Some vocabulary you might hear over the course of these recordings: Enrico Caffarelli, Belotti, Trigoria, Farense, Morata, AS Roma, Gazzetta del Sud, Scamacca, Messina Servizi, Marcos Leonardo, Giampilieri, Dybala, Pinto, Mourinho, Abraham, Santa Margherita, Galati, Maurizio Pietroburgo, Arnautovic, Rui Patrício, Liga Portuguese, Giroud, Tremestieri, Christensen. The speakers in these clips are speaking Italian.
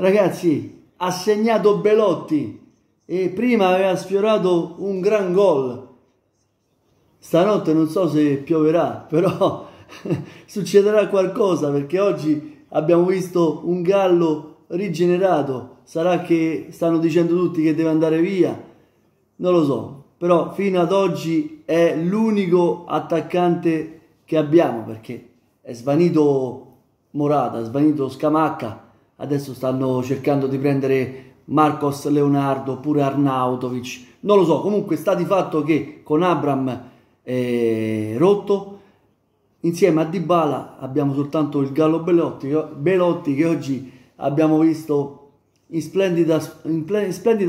ragazzi, ha segnato Belotti e prima aveva sfiorato un gran gol. Stanotte non so se pioverà, però succederà qualcosa, perché oggi abbiamo visto un Gallo rigenerato. Sarà che stanno dicendo tutti che deve andare via, non lo so, però fino ad oggi è l'unico attaccante che abbiamo, perché è svanito Morata, è svanito Scamacca, adesso stanno cercando di prendere Marcos Leonardo, pure Arnautovic, non lo so. Comunque sta di fatto che con Abraham rotto, insieme a Dybala abbiamo soltanto il Gallo Belotti che oggi abbiamo visto in splendida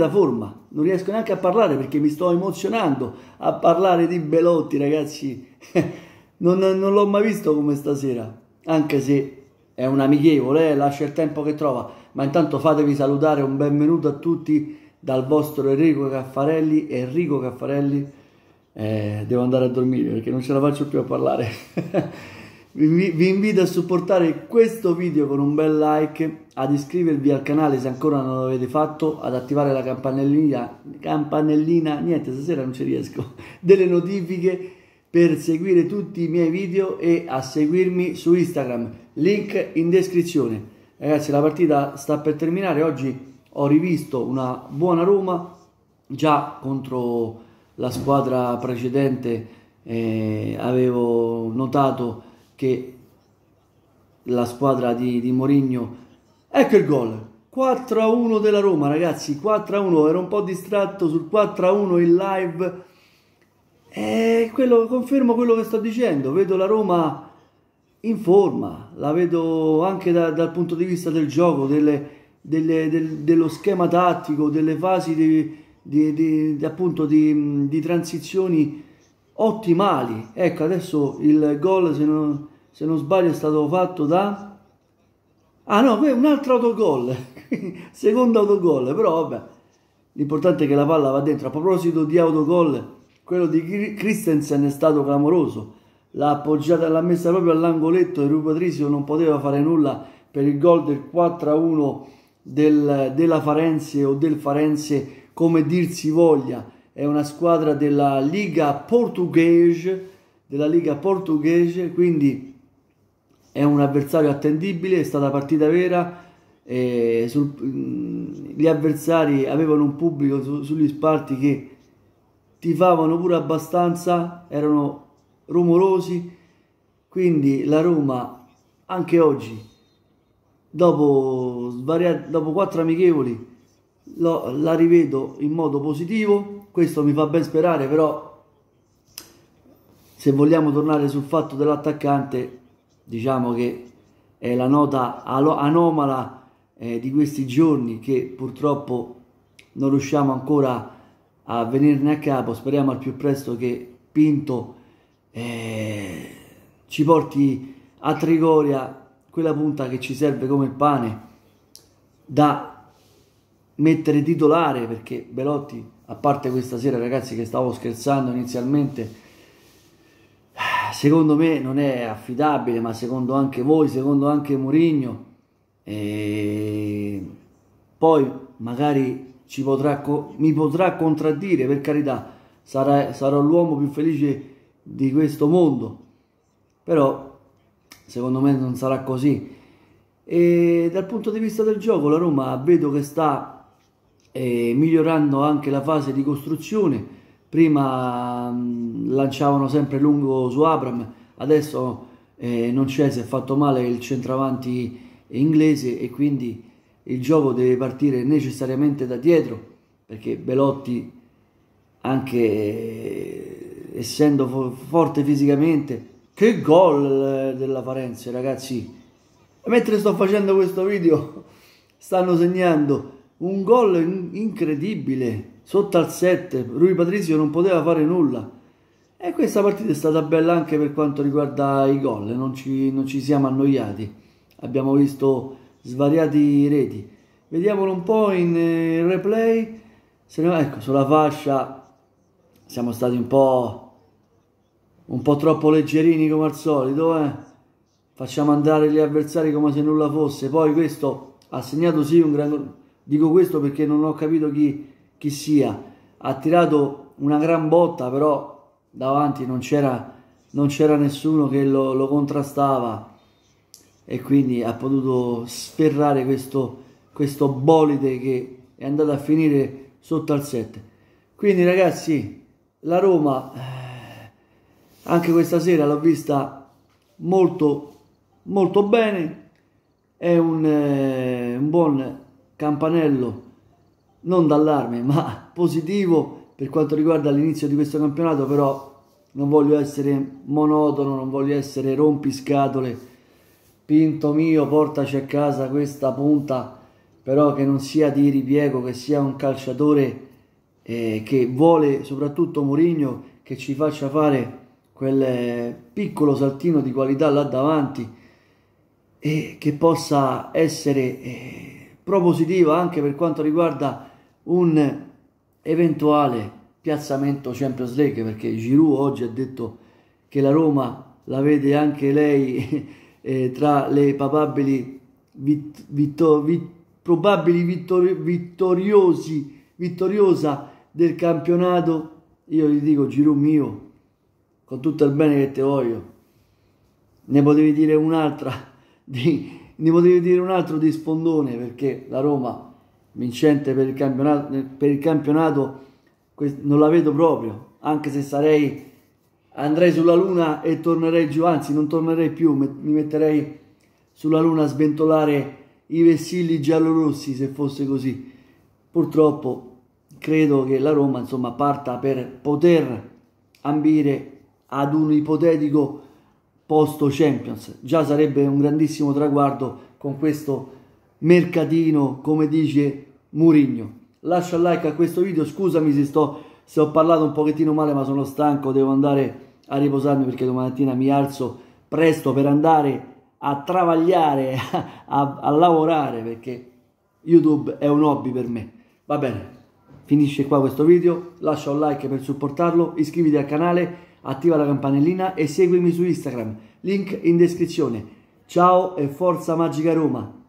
forma. Non riesco neanche a parlare perché mi sto emozionando a parlare di Belotti, ragazzi. non l'ho mai visto come stasera, anche se è un amichevole, lascia il tempo che trova. Ma intanto fatevi salutare, un benvenuto a tutti dal vostro Enrico Caffarelli. Devo andare a dormire perché non ce la faccio più a parlare. Vi invito a supportare questo video con un bel like, ad iscrivervi al canale se ancora non l'avete fatto, ad attivare la campanellina, niente stasera non ci riesco, delle notifiche, per seguire tutti i miei video e a seguirmi su Instagram, link in descrizione. Ragazzi, la partita sta per terminare. Oggi ho rivisto una buona Roma, già contro la squadra precedente avevo notato che la squadra di Mourinho, ecco il gol, 4-1 della Roma, ragazzi, 4-1, ero un po' distratto sul 4-1 in live. Confermo quello che sto dicendo, vedo la Roma in forma, la vedo anche dal punto di vista del gioco, dello schema tattico, delle fasi di transizioni ottimali. Ecco, adesso il gol, se non sbaglio, è stato fatto da... ah no, un altro autogol, secondo autogol, però vabbè, l'importante è che la palla va dentro. A proposito di autogol, quello di Christensen è stato clamoroso, l'ha appoggiata, l'ha messa proprio all'angoletto e Rui Patrício non poteva fare nulla per il gol del 4-1 della Farense, o del Farense come dir si voglia, è una squadra della Liga Portuguese, quindi è un avversario attendibile, è stata partita vera. Gli avversari avevano un pubblico sugli spalti che tifavano pure abbastanza, erano rumorosi, quindi la Roma anche oggi, dopo 4 amichevoli, la rivedo in modo positivo. Questo mi fa ben sperare, però se vogliamo tornare sul fatto dell'attaccante, diciamo che è la nota anomala di questi giorni, che purtroppo non riusciamo ancora a venirne a capo. Speriamo al più presto che Pinto ci porti a Trigoria quella punta che ci serve come il pane, da mettere titolare, perché Belotti, a parte questa sera, ragazzi, che stavo scherzando inizialmente, secondo me non è affidabile, ma secondo anche voi, secondo anche Mourinho, poi magari mi potrà contraddire, per carità, sarò l'uomo più felice di questo mondo, però secondo me non sarà così. E dal punto di vista del gioco la Roma vedo che sta migliorando anche la fase di costruzione. Prima lanciavano sempre lungo su Abraham, adesso non c'è, si è fatto male il centravanti inglese e quindi il gioco deve partire necessariamente da dietro, perché Belotti, anche essendo forte fisicamente... che gol della Farense, ragazzi! Mentre sto facendo questo video stanno segnando un gol incredibile sotto al 7, Rui Patrício non poteva fare nulla. E questa partita è stata bella anche per quanto riguarda i gol, non ci siamo annoiati, abbiamo visto svariati reti. Vediamolo un po' in replay. Ecco, sulla fascia siamo stati un po' troppo leggerini come al solito, facciamo andare gli avversari come se nulla fosse. Poi questo ha segnato sì un gran gol, dico questo perché non ho capito chi sia, ha tirato una gran botta, però davanti non c'era nessuno che lo contrastava e quindi ha potuto sferrare questo bolide che è andato a finire sotto al 7. Quindi ragazzi, la Roma anche questa sera l'ho vista molto molto bene, è un buon campanello, non d'allarme ma positivo per quanto riguarda l'inizio di questo campionato, però non voglio essere monotono, non voglio essere rompiscatole. Pinto mio, portaci a casa questa punta, però che non sia di ripiego, che sia un calciatore che vuole soprattutto Mourinho, che ci faccia fare quel piccolo saltino di qualità là davanti e che possa essere propositiva anche per quanto riguarda un eventuale piazzamento Champions League, perché Giroud oggi ha detto che la Roma la vede anche lei tra le probabili vittoriosa del campionato. Io gli dico: Giroud mio, con tutto il bene che te voglio, ne potevi dire un altro di sfondone, perché la Roma vincente per il campionato non la vedo proprio, anche se andrei sulla luna e tornerei giù, anzi non tornerei più, mi metterei sulla luna a sventolare i vessilli giallorossi se fosse così. Purtroppo credo che la Roma insomma parta per poter ambire ad un ipotetico posto Champions, già sarebbe un grandissimo traguardo con questo mercatino come dice Mourinho. Lascia il like a questo video, scusami se ho parlato un pochettino male, ma sono stanco, devo andare a riposarmi perché domattina mi alzo presto per andare a travagliare, a lavorare, perché YouTube è un hobby per me. Va bene, finisce qua questo video, lascia un like per supportarlo, iscriviti al canale, attiva la campanellina e seguimi su Instagram, link in descrizione. Ciao e forza Magica Roma!